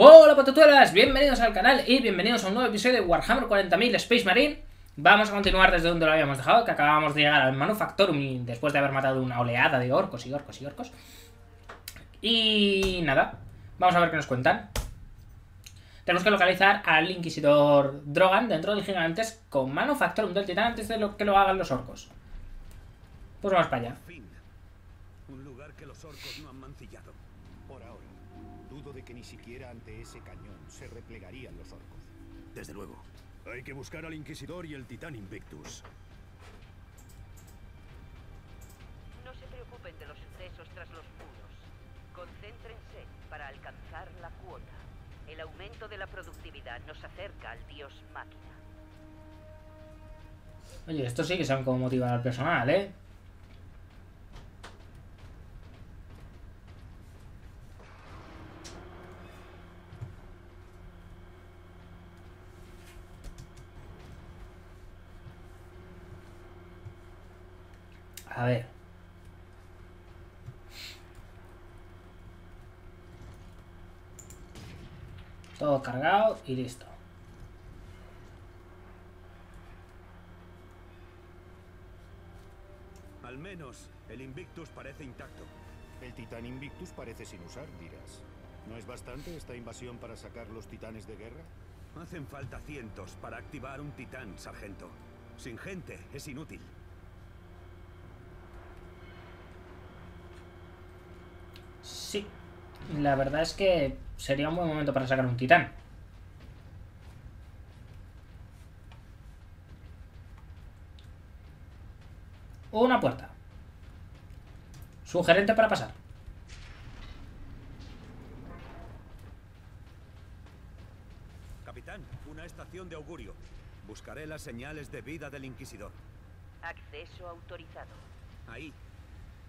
¡Hola patatuelas! Bienvenidos al canal y bienvenidos a un nuevo episodio de Warhammer 40000 Space Marine. Vamos a continuar desde donde lo habíamos dejado, que acabamos de llegar al Manufactorum y después de haber matado una oleada de orcos y orcos y orcos. Y nada, vamos a ver qué nos cuentan. Tenemos que localizar al Inquisidor Drogan dentro del gigantes con Manufactorum del Titán antes de que lo hagan los orcos. Pues vamos para allá. Un lugar que los orcos no han mancillado. Por ahora, dudo de que ni siquiera ante ese cañón se replegarían los orcos. Desde luego. Hay que buscar al Inquisidor y el Titán Invictus. No se preocupen de los sucesos tras los muros. Concéntrense para alcanzar la cuota. El aumento de la productividad nos acerca al dios máquina. Oye, esto sí que saben cómo motivar al personal, ¿eh? A ver. Todo cargado y listo. Al menos el Invictus parece intacto. El Titán Invictus parece sin usar, dirás. ¿No es bastante esta invasión para sacar los titanes de guerra? Hacen falta cientos para activar un titán, sargento. Sin gente es inútil. Sí, la verdad es que sería un buen momento para sacar un titán. Una puerta. Sugerente para pasar. Capitán, una estación de augurio. Buscaré las señales de vida del Inquisidor. Acceso autorizado. Ahí,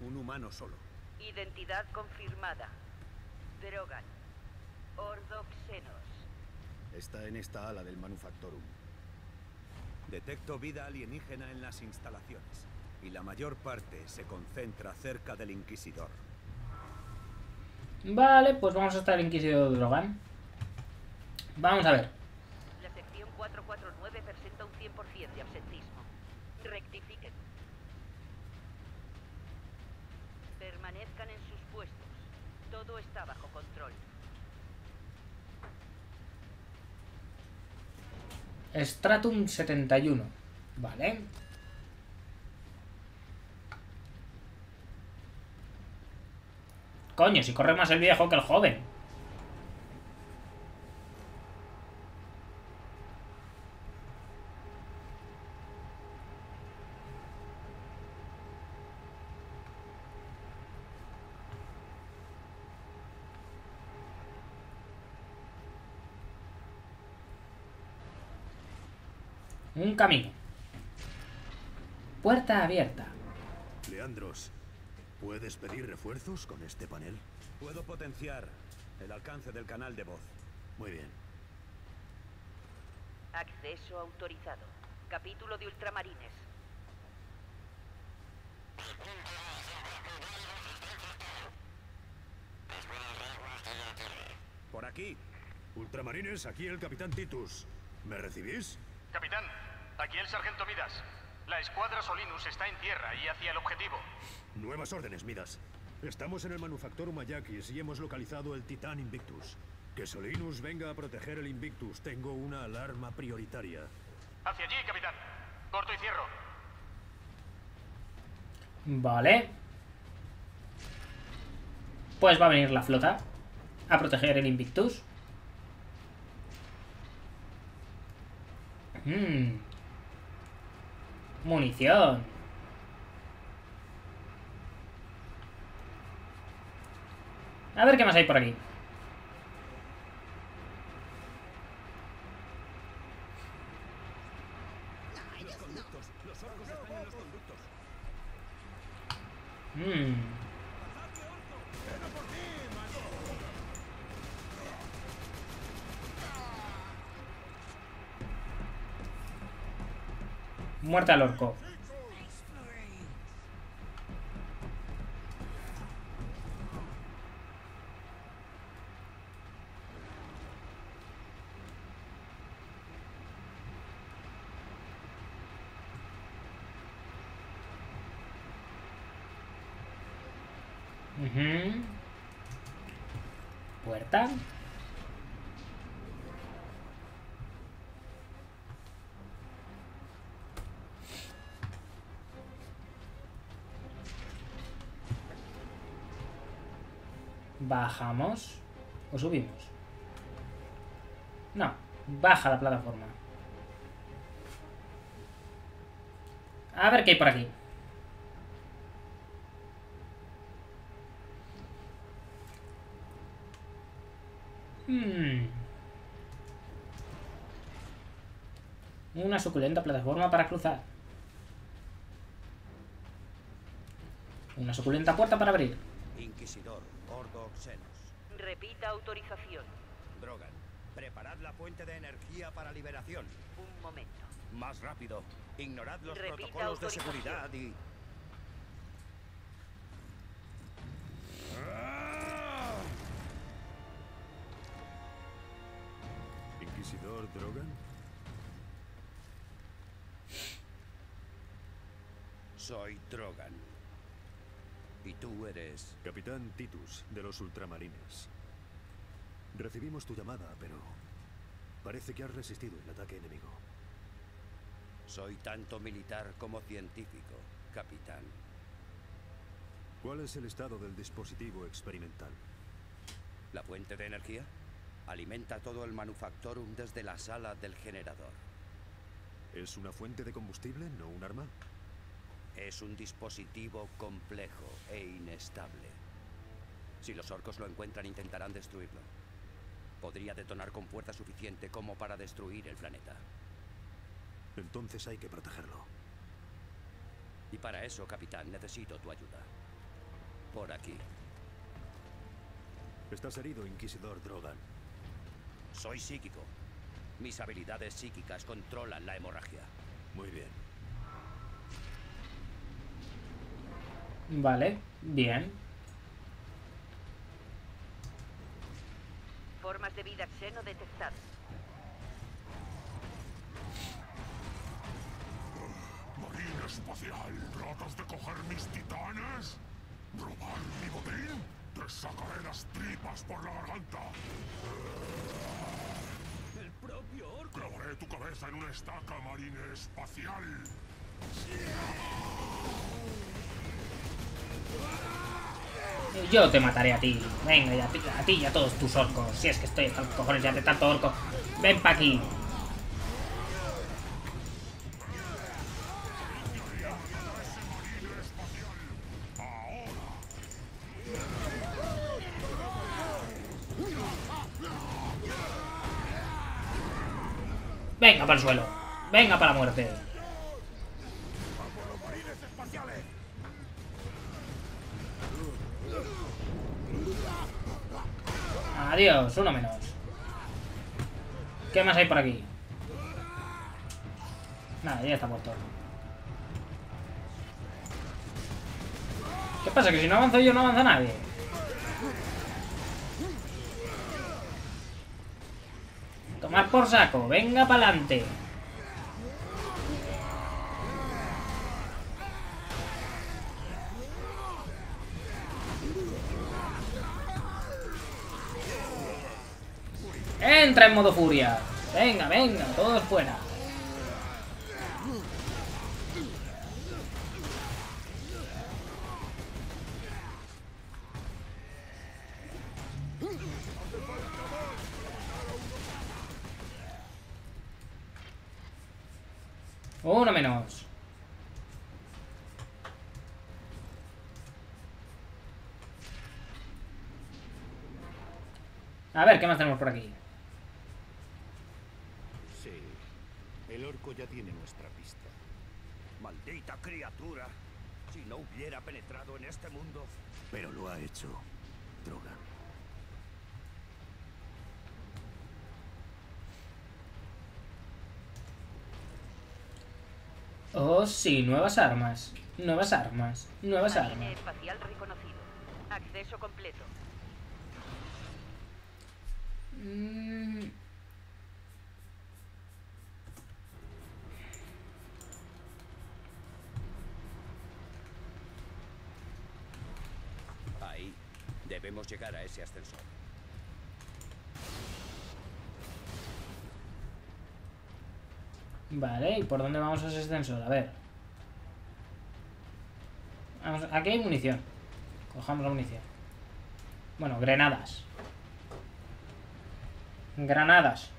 un humano solo. Identidad confirmada. Drogan. Ordo Xenos. Está en esta ala del Manufactorum. Detecto vida alienígena en las instalaciones. Y la mayor parte se concentra cerca del Inquisidor. Vale, pues vamos hasta el Inquisidor Drogan. Vamos a ver. La sección 449 presenta un 100% de absentismo. Rectifiquen. Permanezcan en sus puestos. Todo está bajo control. Stratum 71. Vale. Coño, si corre más el viejo que el joven. Un camino. Puerta abierta. Leandros, ¿puedes pedir refuerzos con este panel? Puedo potenciar el alcance del canal de voz. Muy bien. Acceso autorizado. Capítulo de Ultramarines. Por aquí. Ultramarines, aquí el Capitán Titus. ¿Me recibís? Capitán, aquí el Sargento Midas. La Escuadra Solinus está en tierra y hacia el objetivo. Nuevas órdenes, Midas. Estamos en el Manufactorum Ayakis y hemos localizado el Titán Invictus. Que Solinus venga a proteger el Invictus. Tengo una alarma prioritaria. Hacia allí, Capitán. Corto y cierro. Vale. Pues va a venir la flota a proteger el Invictus. Munición. A ver qué más hay por aquí. Muerte al orco. Puerta. Bajamos. ¿O subimos? No. Baja la plataforma. A ver qué hay por aquí. Una suculenta plataforma para cruzar. Una suculenta puerta para abrir. Inquisidor, Ordo Xenos. Repita autorización. Drogan, preparad la fuente de energía para liberación. Un momento. Más rápido. Ignorad los protocolos de seguridad y... Inquisidor Drogan. Soy Drogan. Y tú eres... Capitán Titus, de los Ultramarines. Recibimos tu llamada, pero... parece que has resistido el ataque enemigo. Soy tanto militar como científico, capitán. ¿Cuál es el estado del dispositivo experimental? ¿La fuente de energía? Alimenta todo el Manufactorum desde la sala del generador. ¿Es una fuente de combustible, no un arma? Es un dispositivo complejo e inestable. Si los orcos lo encuentran, intentarán destruirlo. Podría detonar con fuerza suficiente como para destruir el planeta. Entonces hay que protegerlo. Y para eso, capitán, necesito tu ayuda. Por aquí. Estás herido, Inquisidor Drogan. Soy psíquico. Mis habilidades psíquicas controlan la hemorragia. Muy bien. Vale, bien. Formas de vida xeno detectadas. Marina espacial, ¿tratas de coger mis titanes? ¿Robar mi botín? ¡Te sacaré las tripas por la garganta! ¡El propio orco! ¡Clavaré tu cabeza en una estaca, marina espacial! Yo te mataré a ti. Venga, y a ti y a todos tus orcos. Si es que estoy hasta los cojones ya de tanto orco. Ven pa' aquí. Venga para el suelo. Venga para la muerte. Adiós, uno menos. ¿Qué más hay por aquí? Nada, ya está muerto. ¿Qué pasa? Que si no avanzo yo, no avanza nadie. Tomar por saco, venga para adelante. Entra en modo furia. Venga, venga, todos fuera. Uno menos. A ver, ¿qué más tenemos por aquí? El orco ya tiene nuestra pista. Maldita criatura. Si no hubiera penetrado en este mundo. Pero lo ha hecho. Droga. Oh, sí, nuevas armas. Nuevas armas. Nuevas armas. Espacial reconocido. Acceso completo. Debemos llegar a ese ascensor. Vale, ¿y por dónde vamos a ese ascensor? A ver. Vamos, aquí hay munición. Cojamos la munición. Bueno, granadas. Granadas.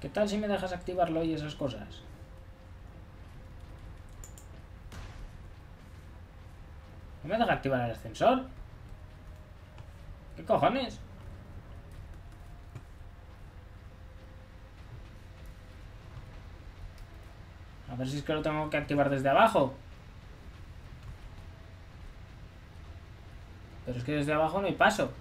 ¿Qué tal si me dejas activarlo y esas cosas? ¿No me deja activar el ascensor? ¿Qué cojones? A ver si es que lo tengo que activar desde abajo. Pero es que desde abajo no hay paso.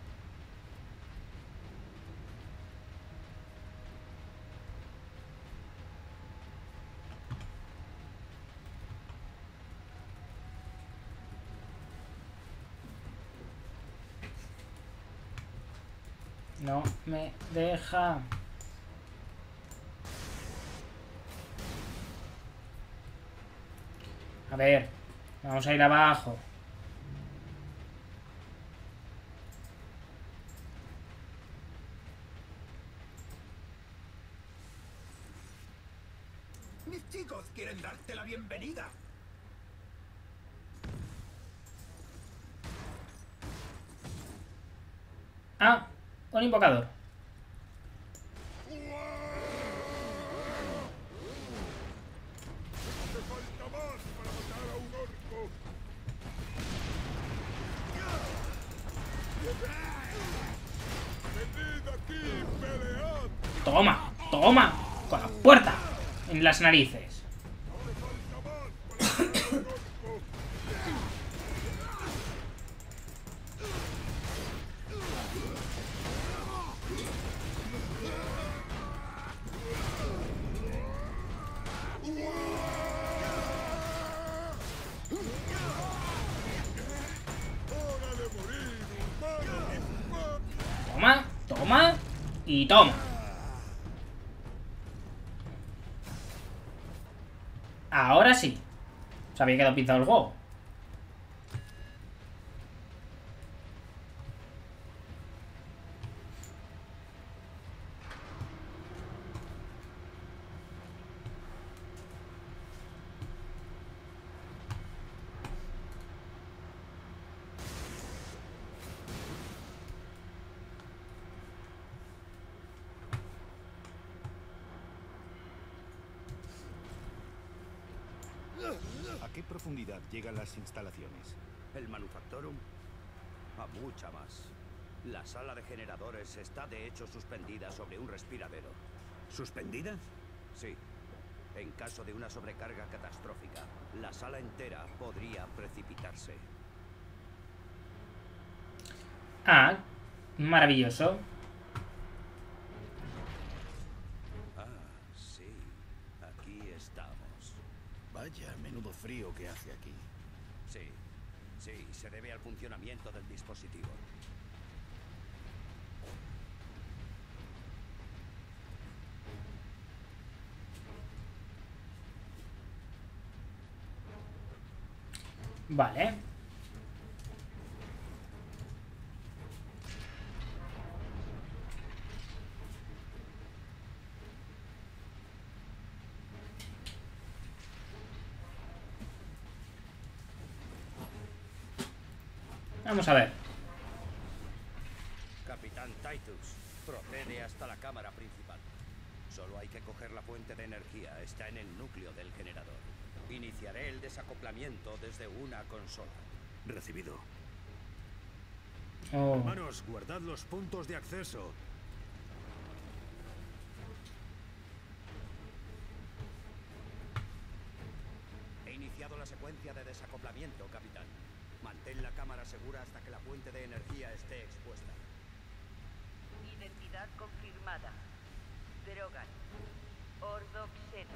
No me deja. A ver, vamos a ir abajo. Mis chicos quieren darte la bienvenida. Ah. Un invocador. Toma, toma, con la puerta en las narices. Y toma. Ahora sí. Se había quedado pintado el juego. ¿A qué profundidad llegan las instalaciones? El Manufactorum, a mucha más. La sala de generadores está de hecho suspendida sobre un respiradero. ¿Suspendida? Sí. En caso de una sobrecarga catastrófica, la sala entera podría precipitarse. Ah, maravilloso. Vaya, menudo frío que hace aquí. Sí, sí, se debe al funcionamiento del dispositivo. Vale. Vamos a ver. Capitán Titus, procede hasta la cámara principal. Solo hay que coger la fuente de energía. Está en el núcleo del generador. Iniciaré el desacoplamiento desde una consola. Recibido. Oh. Hermanos, guardad los puntos de acceso. He iniciado la secuencia de desacoplamiento, capitán. Mantén la cámara segura hasta que la fuente de energía esté expuesta. Identidad confirmada. Drogan. Ordo Xenos.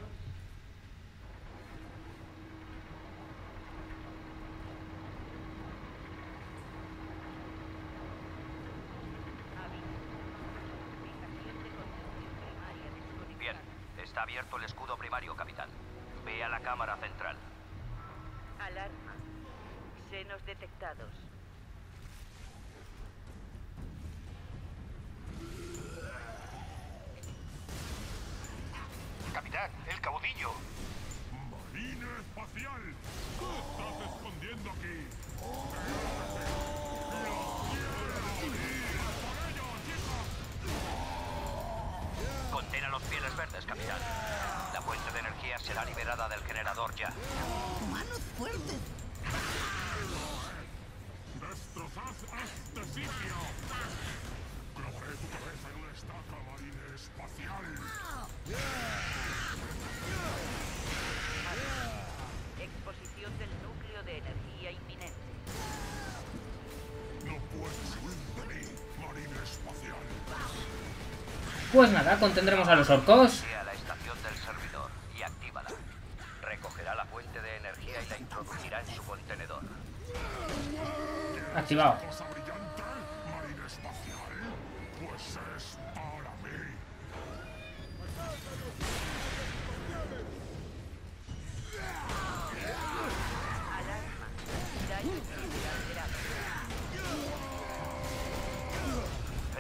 Bien, está abierto el escudo primario, capitán. Ve a la cámara central. Alarma. Xenos detectados. Capitán, el caudillo. ¡Marine espacial! ¿Qué estás escondiendo aquí? Contén a los pieles verdes, capitán. La fuente de energía será liberada del generador ya. ¡Humanos fuertes! ¡Destrozad este sitio! ¡Clavaré tu cabeza en una estaca, marine espacial! Exposición del núcleo de energía inminente. ¡No puedes huir de mí, marine espacial! Pues nada, contendremos a los orcos. A la estación del servidor y actívala. Recogerá la fuente de energía y la introducirá en su contenedor. Activado.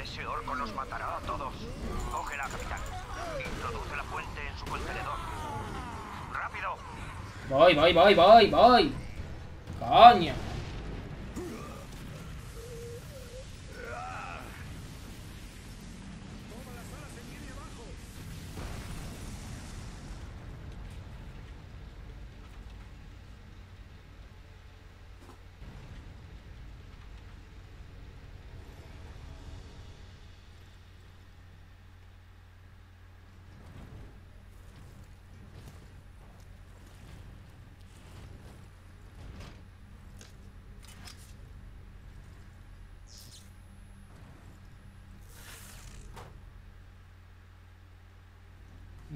Ese orco nos matará a todos. Cógela, capitán. Introduce la fuente en su contenedor. ¡Rápido! Voy. ¡Coño!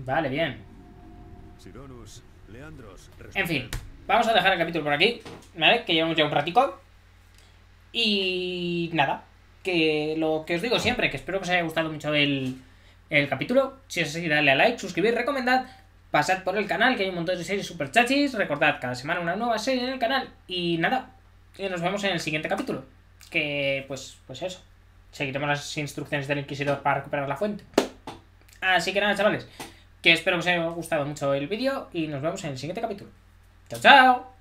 Vale, bien. En fin, vamos a dejar el capítulo por aquí, ¿vale? Que llevamos ya un ratico. Y nada, que lo que os digo siempre, que espero que os haya gustado mucho el capítulo. Si es así, dale a like, suscribir, recomendad, pasad por el canal, que hay un montón de series super chachis. Recordad, cada semana una nueva serie en el canal. Y nada, nos vemos en el siguiente capítulo. Que pues eso, seguiremos las instrucciones del Inquisidor para recuperar la fuente. Así que nada, chavales, que espero que os haya gustado mucho el vídeo y nos vemos en el siguiente capítulo. ¡Chao, chao!